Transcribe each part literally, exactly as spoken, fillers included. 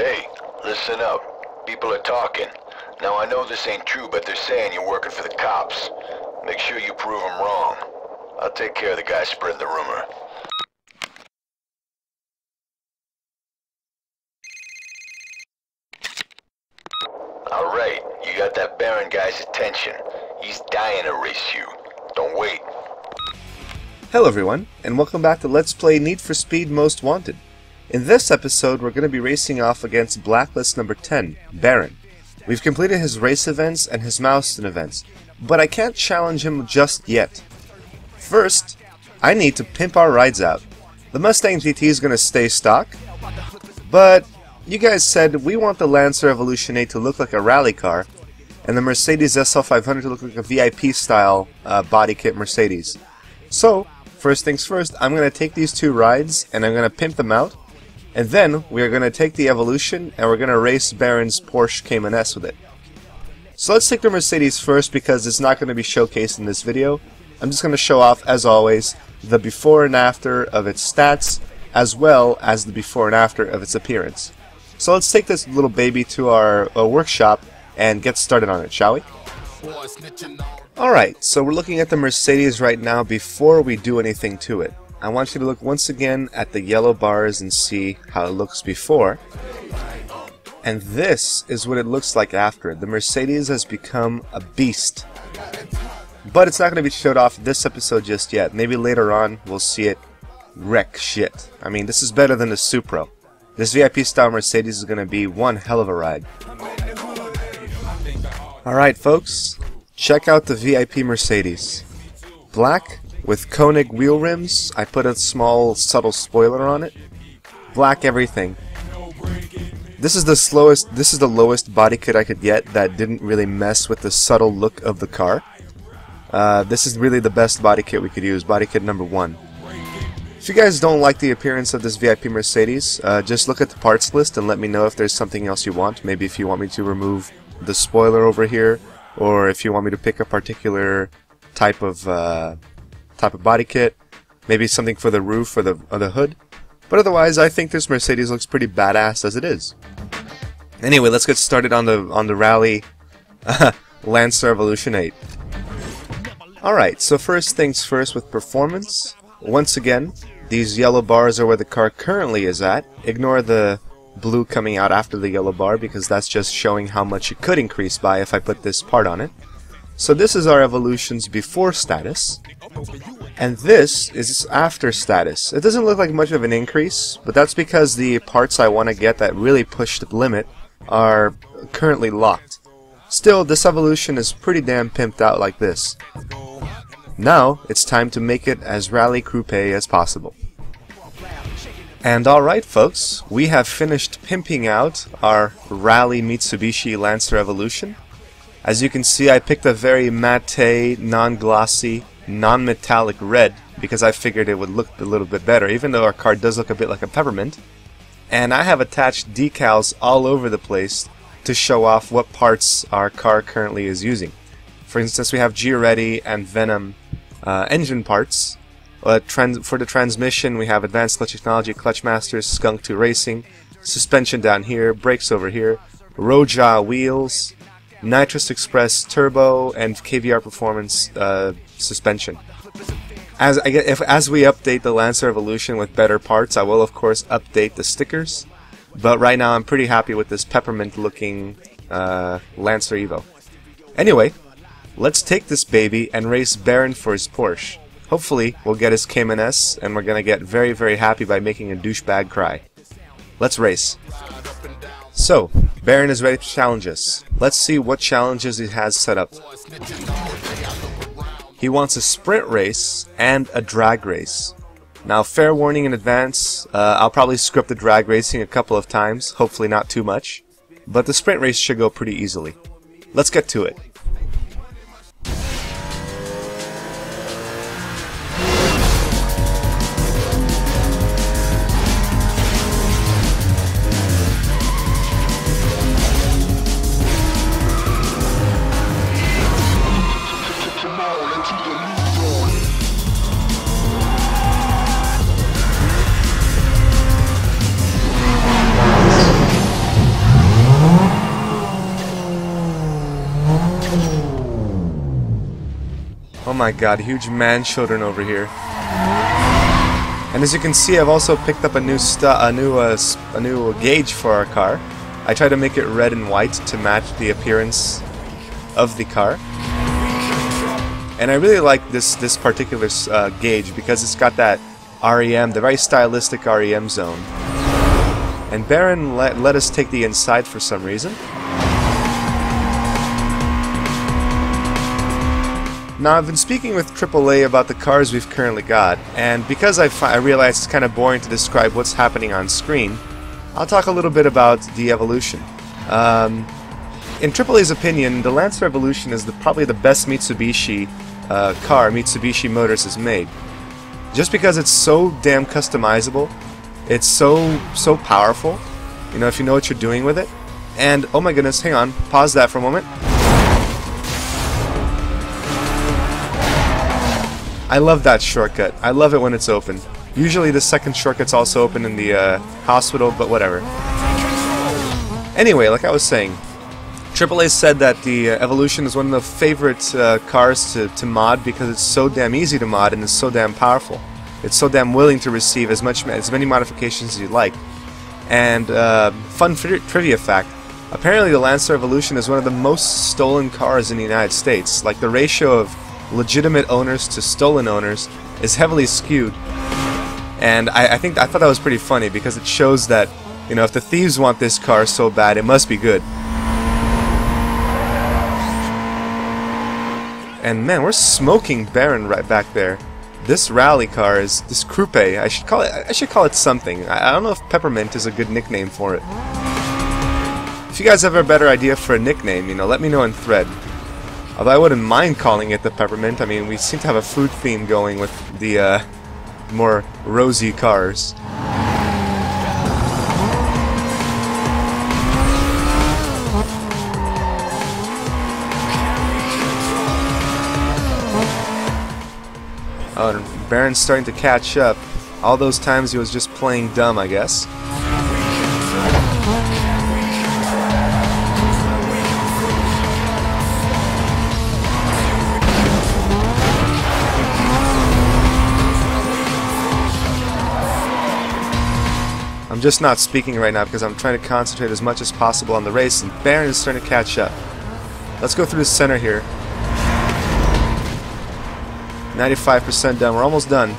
Hey, listen up. People are talking. Now I know this ain't true, but they're saying you're working for the cops. Make sure you prove them wrong. I'll take care of the guy spreading the rumor. Alright, you got that Baron guy's attention. He's dying to race you. Don't wait. Hello everyone, and welcome back to Let's Play Need for Speed Most Wanted. In this episode, we're going to be racing off against Blacklist number ten, Baron. We've completed his race events and his milestone events, but I can't challenge him just yet. First, I need to pimp our rides out. The Mustang G T is going to stay stock, but you guys said we want the Lancer Evolution eight to look like a rally car, and the Mercedes S L five hundred to look like a V I P-style uh, body kit Mercedes. So, first things first, I'm going to take these two rides and I'm going to pimp them out, and then we are going to take the Evolution and we're going to race Baron's Porsche Cayman S with it. So let's take the Mercedes first because it's not going to be showcased in this video. I'm just going to show off, as always, the before and after of its stats, as well as the before and after of its appearance. So let's take this little baby to our uh, workshop and get started on it, shall we? Alright, so we're looking at the Mercedes right now before we do anything to it. I want you to look once again at the yellow bars and see how it looks before. And this is what it looks like after. The Mercedes has become a beast. But it's not going to be showed off this episode just yet. Maybe later on we'll see it wreck shit. I mean, this is better than the Supra. This V I P style Mercedes is going to be one hell of a ride. Alright folks, check out the V I P Mercedes. Black with Koenig wheel rims. I put a small subtle spoiler on it. Black everything. This is the slowest this is the lowest body kit I could get that didn't really mess with the subtle look of the car. Uh, this is really the best body kit we could use, body kit number one. If you guys don't like the appearance of this V I P Mercedes, uh, just look at the parts list and let me know if there's something else you want. Maybe if you want me to remove the spoiler over here, or if you want me to pick a particular type of uh, type of body kit, maybe something for the roof or the, or the hood. But otherwise, I think this Mercedes looks pretty badass as it is. Anyway, let's get started on the on the rally uh, Lancer Evolution eight. Alright, so first things first with performance. Once again, these yellow bars are where the car currently is at. Ignore the blue coming out after the yellow bar because that's just showing how much it could increase by if I put this part on it. So this is our Evolution's before status, and this is its after status. It doesn't look like much of an increase, but that's because the parts I want to get that really push the limit are currently locked. Still, this Evolution is pretty damn pimped out like this. Now, it's time to make it as rally coupe as possible. And alright folks, we have finished pimping out our rally Mitsubishi Lancer Evolution. As you can see, I picked a very matte, non-glossy, non-metallic red because I figured it would look a little bit better, even though our car does look a bit like a peppermint. And I have attached decals all over the place to show off what parts our car currently is using. For instance, we have Greddy and Venom uh, engine parts. Uh, trans for the transmission, we have Advanced Clutch Technology, Clutch Masters, Skunk two Racing, suspension down here, brakes over here, Roja wheels, Nitrous Express turbo, and K V R Performance uh, suspension. As I get, if as we update the Lancer Evolution with better parts, I will of course update the stickers. But right now, I'm pretty happy with this peppermint-looking uh, Lancer Evo. Anyway, let's take this baby and race Baron for his Porsche. Hopefully, we'll get his Cayman S, and we're gonna get very, very happy by making a douchebag cry. Let's race. So, Baron is ready to challenge us. Let's see what challenges he has set up. He wants a sprint race and a drag race. Now, fair warning in advance, uh, I'll probably script the drag racing a couple of times, hopefully not too much. But the sprint race should go pretty easily. Let's get to it. my god, huge man children over here. And as you can see, I've also picked up a new stu a new uh, a new gauge for our car. I tried to make it red and white to match the appearance of the car. And I really like this this particular uh, gauge because it's got that R E M, the very stylistic R E M zone. And Baron let, let us take the inside for some reason. Now, I've been speaking with triple A about the cars we've currently got, and because I, I realize it's kind of boring to describe what's happening on screen, I'll talk a little bit about the Evolution. Um, in triple A's opinion, the Lancer Evolution is the, probably the best Mitsubishi uh, car Mitsubishi Motors has made. Just because it's so damn customizable, it's so, so powerful, you know, if you know what you're doing with it. And, oh my goodness, hang on, pause that for a moment. I love that shortcut. I love it when it's open. Usually the second shortcut's also open in the uh, hospital, but whatever. Anyway, like I was saying, triple A said that the uh, Evolution is one of the favorite uh, cars to, to mod because it's so damn easy to mod and it's so damn powerful. It's so damn willing to receive as much as many modifications as you like. And uh, fun tri trivia fact, apparently the Lancer Evolution is one of the most stolen cars in the United States. Like, the ratio of legitimate owners to stolen owners is heavily skewed, and I, I think I thought that was pretty funny because it shows that, you know, if the thieves want this car so bad, it must be good. And man, we're smoking Baron right back there. This rally car is this coupe. I should call it. I should call it something. I, I don't know if peppermint is a good nickname for it. If you guys have a better idea for a nickname, you know, let me know in thread. Although I wouldn't mind calling it the Peppermint. I mean, we seem to have a food theme going with the uh, more rosy cars. Oh, and Baron's starting to catch up. All those times he was just playing dumb, I guess. I'm just not speaking right now because I'm trying to concentrate as much as possible on the race, and Baron is starting to catch up. Let's go through the center here. ninety-five percent done. We're almost done.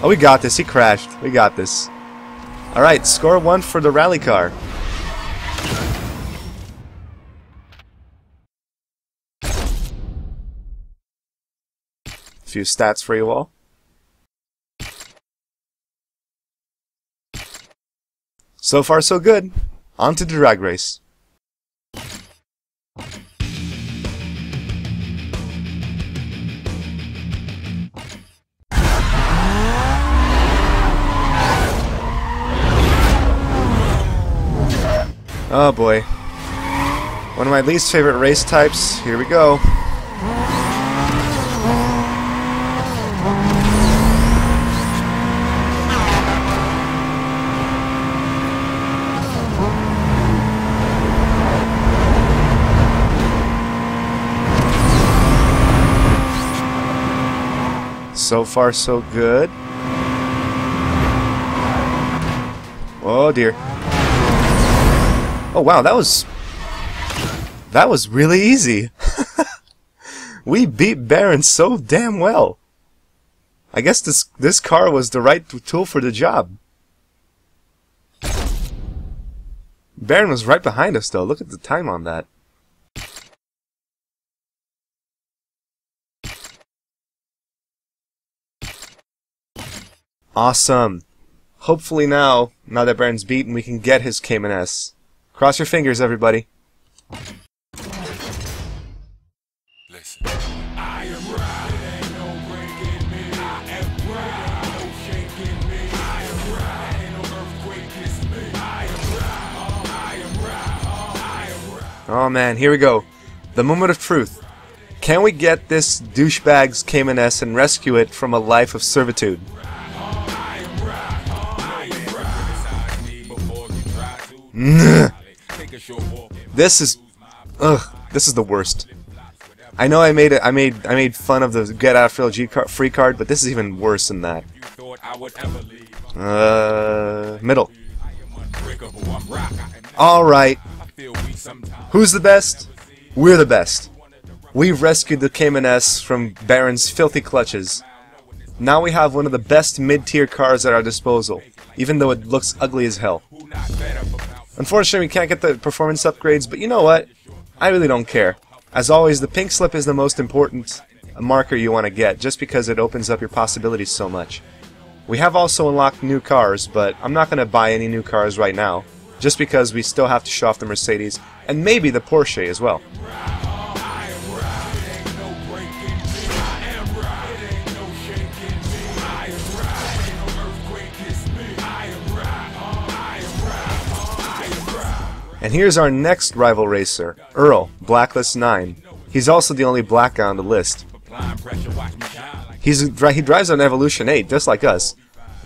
Oh, we got this. He crashed. We got this. Alright, score one for the rally car. A few stats for you all. So far, so good. On to the drag race. Oh boy. One of my least favorite race types. Here we go. So far, so good. Oh dear. Oh wow, that was that was really easy. We beat Baron so damn well. I guess this this car was the right tool for the job. Baron was right behind us though. Look at the time on that. Awesome. Hopefully now, now that Baron's beaten, we can get his Cayman S. Cross your fingers, everybody. Listen. I am right. It ain't no breaking me. I am right. No shaking me. I am right. Ain't no earthquake is me. I am right. Oh, I am right. Oh, I am right. Oh man, here we go. The moment of truth. Can we get this douchebag's Cayman S and rescue it from a life of servitude? This is, ugh, this is the worst. I know I made it. I made I made fun of the get out of jail free card, but this is even worse than that. Uh, middle. All right. Who's the best? We're the best. We've rescued the Cayman S from Baron's filthy clutches. Now we have one of the best mid-tier cars at our disposal, even though it looks ugly as hell. Unfortunately, we can't get the performance upgrades, but you know what? I really don't care. As always, the pink slip is the most important marker you want to get, just because it opens up your possibilities so much. We have also unlocked new cars, but I'm not going to buy any new cars right now, just because we still have to show off the Mercedes, and maybe the Porsche as well. And here's our next rival racer, Earl, Blacklist nine. He's also the only black guy on the list. He's, he drives on Evolution eight, just like us.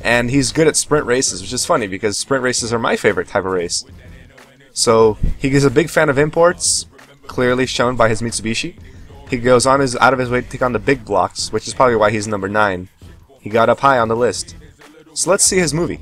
And he's good at sprint races, which is funny because sprint races are my favorite type of race. So he is a big fan of imports, clearly shown by his Mitsubishi. He goes on his, out of his way to take on the big blocks, which is probably why he's number nine. He got up high on the list. So let's see his movie.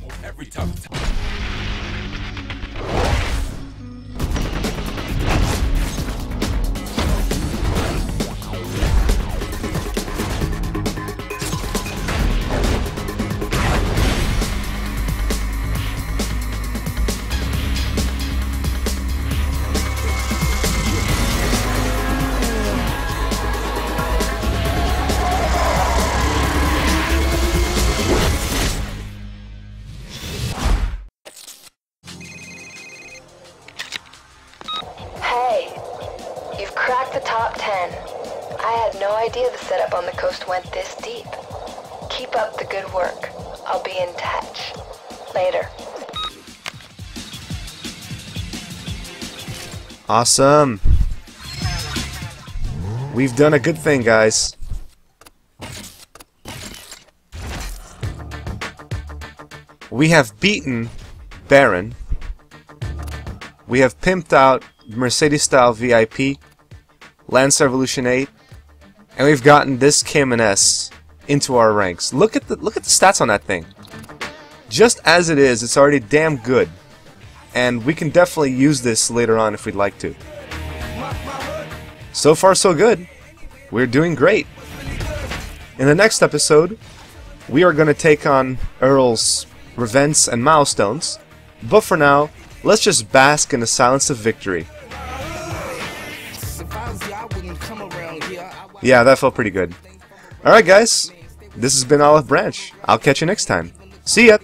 Went this deep. Keep up the good work. I'll be in touch. Later. Awesome. We've done a good thing, guys. We have beaten Baron. We have pimped out Mercedes-style V I P, Lancer Evolution eight, and we've gotten this Cayman S into our ranks. Look at the look at the stats on that thing. Just as it is, it's already damn good, and we can definitely use this later on if we'd like to. So far, so good. We're doing great. In the next episode, we are going to take on Earl's revenge and milestones. But for now, let's just bask in the silence of victory. Yeah, that felt pretty good. Alright guys, this has been Olive Branch. I'll catch you next time. See ya!